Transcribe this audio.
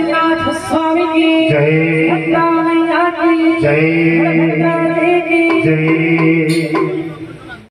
Jai Jagannath Swami Ji. Jai.